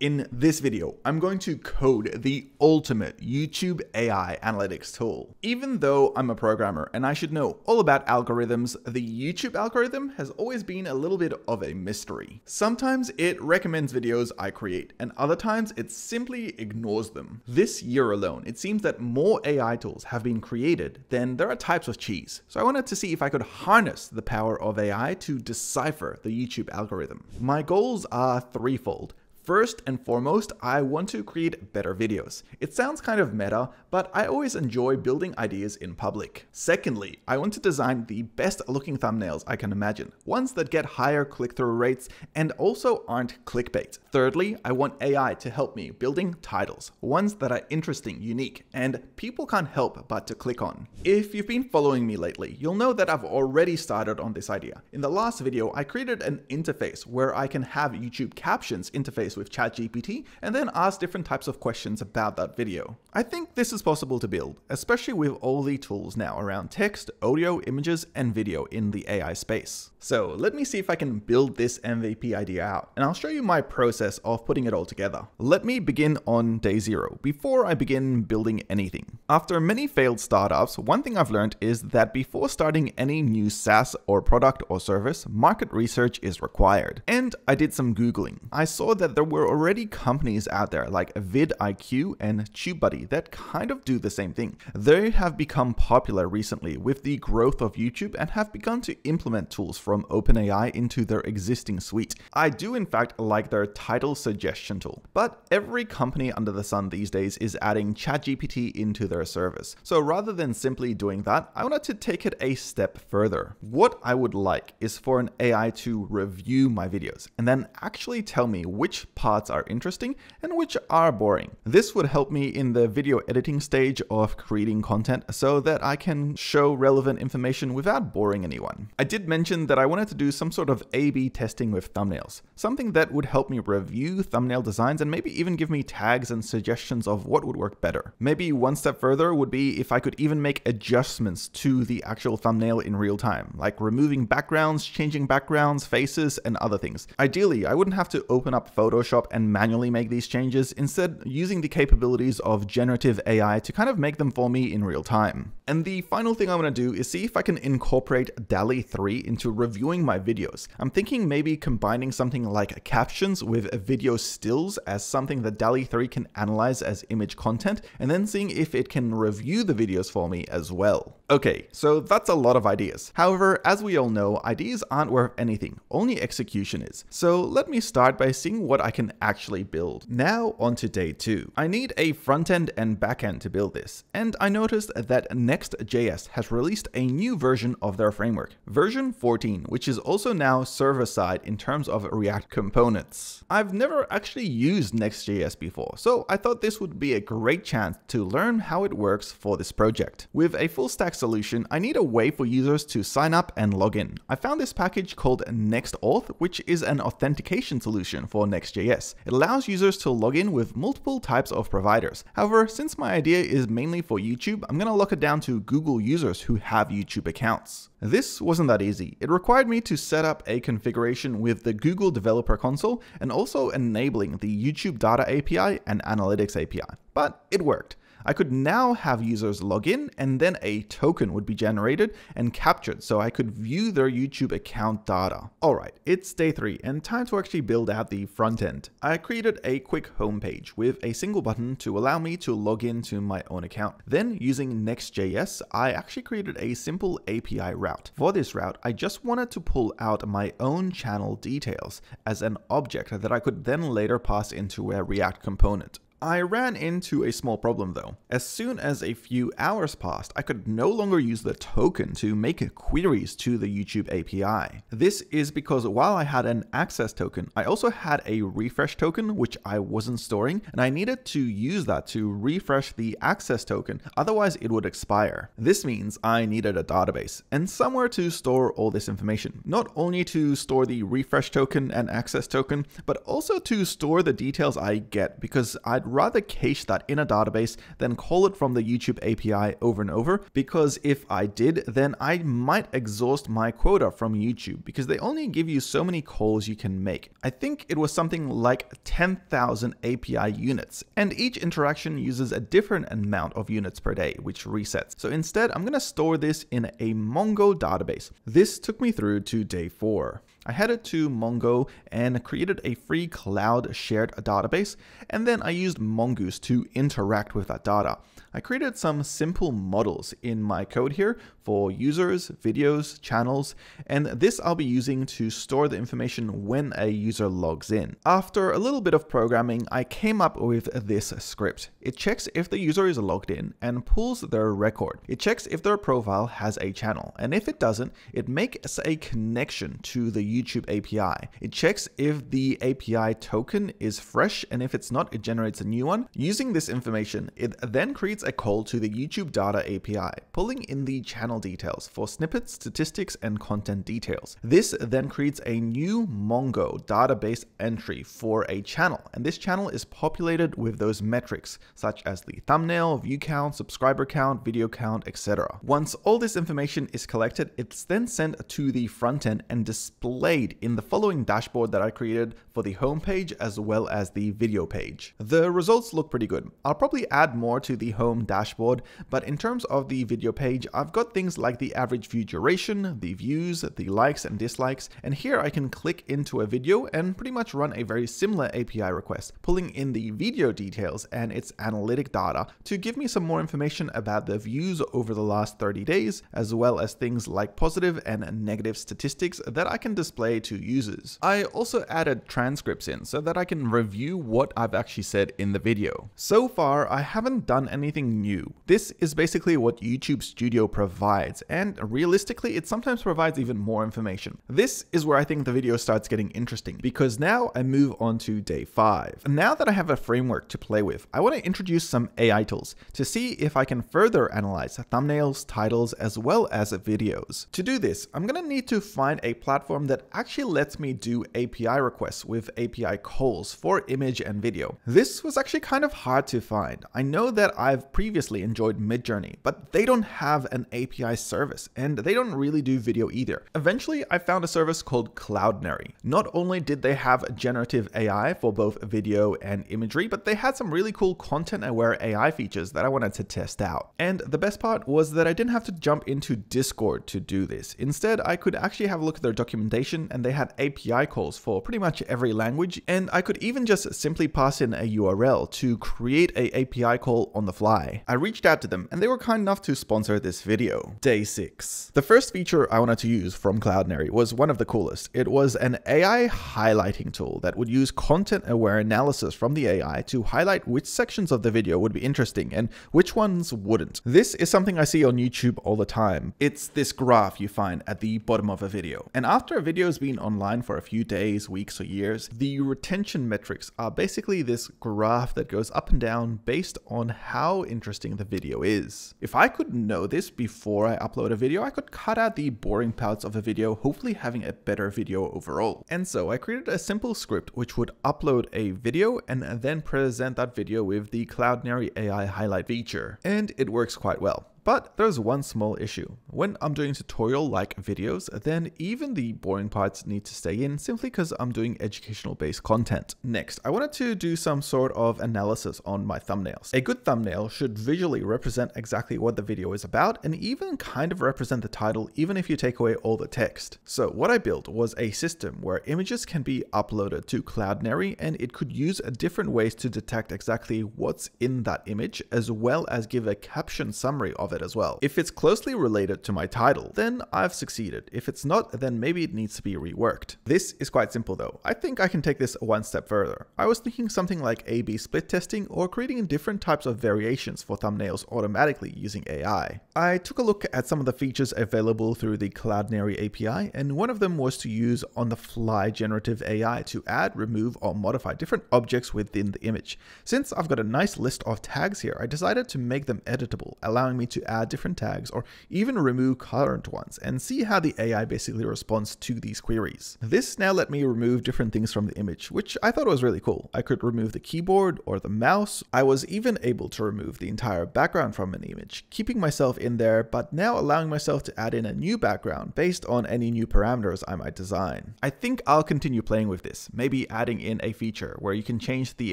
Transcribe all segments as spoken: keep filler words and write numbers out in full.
In this video, I'm going to code the ultimate YouTube A I analytics tool. Even though I'm a programmer and I should know all about algorithms, the YouTube algorithm has always been a little bit of a mystery. Sometimes it recommends videos I create, and other times it simply ignores them. This year alone, it seems that more A I tools have been created than there are types of cheese. So I wanted to see if I could harness the power of A I to decipher the YouTube algorithm. My goals are threefold. First and foremost, I want to create better videos. It sounds kind of meta, but I always enjoy building ideas in public. Secondly, I want to design the best looking thumbnails I can imagine, ones that get higher click-through rates and also aren't clickbait. Thirdly, I want A I to help me building titles, ones that are interesting, unique, and people can't help but to click on. If you've been following me lately, you'll know that I've already started on this idea. In the last video, I created an interface where I can have YouTube captions interface with ChatGPT and then ask different types of questions about that video. I think this is possible to build, especially with all the tools now around text, audio, images, and video in the A I space. So let me see if I can build this M V P idea out, and I'll show you my process of putting it all together. Let me begin on day zero, before I begin building anything. After many failed startups, one thing I've learned is that before starting any new SaaS or product or service, market research is required. And I did some Googling. I saw that there There were already companies out there like VidIQ and TubeBuddy that kind of do the same thing. They have become popular recently with the growth of YouTube and have begun to implement tools from OpenAI into their existing suite. I do in fact like their title suggestion tool, but every company under the sun these days is adding ChatGPT into their service. So rather than simply doing that, I wanted to take it a step further. What I would like is for an A I to review my videos and then actually tell me which parts are interesting and which are boring. This would help me in the video editing stage of creating content so that I can show relevant information without boring anyone. I did mention that I wanted to do some sort of A B testing with thumbnails, something that would help me review thumbnail designs and maybe even give me tags and suggestions of what would work better. Maybe one step further would be if I could even make adjustments to the actual thumbnail in real time, like removing backgrounds, changing backgrounds, faces, and other things. Ideally, I wouldn't have to open up photos Photoshop and manually make these changes, instead using the capabilities of generative A I to kind of make them for me in real time. And the final thing I want to do is see if I can incorporate DALL-E three into reviewing my videos. I'm thinking maybe combining something like captions with video stills as something that DALL-E three can analyze as image content, and then seeing if it can review the videos for me as well. Okay, so that's a lot of ideas. However, as we all know, ideas aren't worth anything, only execution is. So let me start by seeing what I can actually build. Now on to day two. I need a front end and back end to build this. And I noticed that Next.js has released a new version of their framework, version fourteen, which is also now server side in terms of React components. I've never actually used Next.js before, so I thought this would be a great chance to learn how it works for this project. With a full stack solution, I need a way for users to sign up and log in. I found this package called NextAuth, which is an authentication solution for Next.js. Next.js. It allows users to log in with multiple types of providers. However, since my idea is mainly for YouTube, I'm going to lock it down to Google users who have YouTube accounts. This wasn't that easy. It required me to set up a configuration with the Google Developer Console and also enabling the YouTube Data A P I and Analytics A P I. But it worked. I could now have users log in and then a token would be generated and captured so I could view their YouTube account data. Alright, it's day three and time to actually build out the front end. I created a quick homepage with a single button to allow me to log in to my own account. Then using Next.js, I actually created a simple A P I route. For this route, I just wanted to pull out my own channel details as an object that I could then later pass into a React component. I ran into a small problem though. As soon as a few hours passed, I could no longer use the token to make queries to the YouTube A P I. This is because while I had an access token, I also had a refresh token, which I wasn't storing, and I needed to use that to refresh the access token, otherwise it would expire. This means I needed a database and somewhere to store all this information, not only to store the refresh token and access token, but also to store the details I get because I'd rather cache that in a database than call it from the YouTube A P I over and over, because if I did, then I might exhaust my quota from YouTube because they only give you so many calls you can make. I think it was something like ten thousand A P I units, and each interaction uses a different amount of units per day, which resets. So instead, I'm gonna store this in a Mongo database. This took me through to day four. I headed to Mongo and created a free cloud shared database, and then I used Mongoose to interact with that data. I created some simple models in my code here for users, videos, channels, and this I'll be using to store the information when a user logs in. After a little bit of programming, I came up with this script. It checks if the user is logged in and pulls their record. It checks if their profile has a channel, and if it doesn't, it makes a connection to the YouTube A P I. It checks if the A P I token is fresh, and if it's not, it generates a new one. Using this information, it then creates a call to the YouTube Data A P I, pulling in the channel details for snippets, statistics, and content details. This then creates a new Mongo database entry for a channel, and this channel is populated with those metrics, such as the thumbnail, view count, subscriber count, video count, et cetera. Once all this information is collected, it's then sent to the front end and displayed displayed in the following dashboard that I created for the homepage as well as the video page. The results look pretty good. I'll probably add more to the home dashboard, but in terms of the video page, I've got things like the average view duration, the views, the likes and dislikes, and here I can click into a video and pretty much run a very similar A P I request, pulling in the video details and its analytic data to give me some more information about the views over the last thirty days, as well as things like positive and negative statistics that I can display to users. I also added transcripts in so that I can review what I've actually said in the video. So far, I haven't done anything new. This is basically what YouTube Studio provides, and realistically, it sometimes provides even more information. This is where I think the video starts getting interesting, because now I move on to day five. Now that I have a framework to play with, I want to introduce some A I tools to see if I can further analyze thumbnails, titles, as well as videos. To do this, I'm going to need to find a platform that actually lets me do A P I requests with A P I calls for image and video. This was actually kind of hard to find. I know that I've previously enjoyed Midjourney, but they don't have an A P I service and they don't really do video either. Eventually, I found a service called Cloudinary. Not only did they have generative A I for both video and imagery, but they had some really cool content-aware A I features that I wanted to test out. And the best part was that I didn't have to jump into Discord to do this. Instead, I could actually have a look at their documentation, and they had A P I calls for pretty much every language, and I could even just simply pass in a U R L to create an A P I call on the fly. I reached out to them and they were kind enough to sponsor this video. Day six. The first feature I wanted to use from Cloudinary was one of the coolest. It was an A I highlighting tool that would use content-aware analysis from the A I to highlight which sections of the video would be interesting and which ones wouldn't. This is something I see on YouTube all the time. It's this graph you find at the bottom of a video. And after a video has been online for a few days, weeks, or years, the retention metrics are basically this graph that goes up and down based on how interesting the video is. If I could know this before I upload a video, I could cut out the boring parts of a video, hopefully having a better video overall. And so I created a simple script which would upload a video and then present that video with the Cloudinary A I highlight feature. And it works quite well. But there's one small issue. When I'm doing tutorial-like videos, then even the boring parts need to stay in simply because I'm doing educational-based content. Next, I wanted to do some sort of analysis on my thumbnails. A good thumbnail should visually represent exactly what the video is about and even kind of represent the title, even if you take away all the text. So what I built was a system where images can be uploaded to Cloudinary and it could use different ways to detect exactly what's in that image, as well as give a caption summary of it as well. If it's closely related to my title, then I've succeeded. If it's not, then maybe it needs to be reworked. This is quite simple though. I think I can take this one step further. I was thinking something like A B split testing or creating different types of variations for thumbnails automatically using A I. I took a look at some of the features available through the Cloudinary A P I, and one of them was to use on-the-fly generative A I to add, remove, or modify different objects within the image. Since I've got a nice list of tags here, I decided to make them editable, allowing me to to add different tags or even remove current ones and see how the A I basically responds to these queries. This now let me remove different things from the image, which I thought was really cool. I could remove the keyboard or the mouse. I was even able to remove the entire background from an image, keeping myself in there, but now allowing myself to add in a new background based on any new parameters I might design. I think I'll continue playing with this, maybe adding in a feature where you can change the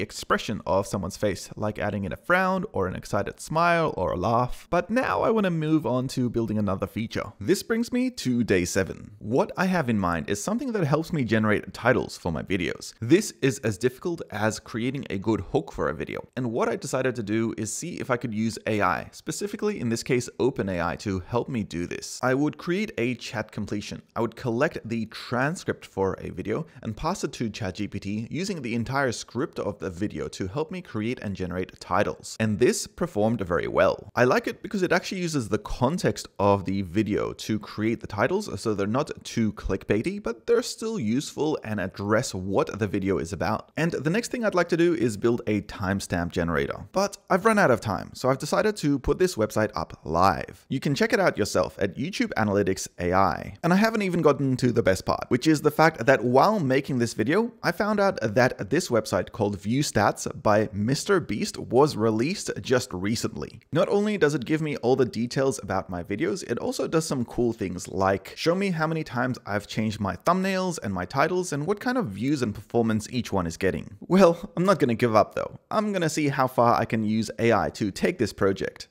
expression of someone's face, like adding in a frown or an excited smile or a laugh. But now I want to move on to building another feature. This brings me to day seven. What I have in mind is something that helps me generate titles for my videos. This is as difficult as creating a good hook for a video. And what I decided to do is see if I could use A I, specifically in this case, OpenAI, to help me do this. I would create a chat completion. I would collect the transcript for a video and pass it to ChatGPT using the entire script of the video to help me create and generate titles. And this performed very well. I like it because it actually uses the context of the video to create the titles, so they're not too clickbaity, but they're still useful and address what the video is about. And the next thing I'd like to do is build a timestamp generator, but I've run out of time, so I've decided to put this website up live. You can check it out yourself at YouTube Analytics A I. And I haven't even gotten to the best part, which is the fact that while making this video, I found out that this website called ViewStats by MrBeast was released just recently. Not only does it give me all the details about my videos, it also does some cool things like show me how many times I've changed my thumbnails and my titles and what kind of views and performance each one is getting. Well, I'm not going to give up though. I'm going to see how far I can use A I to take this project.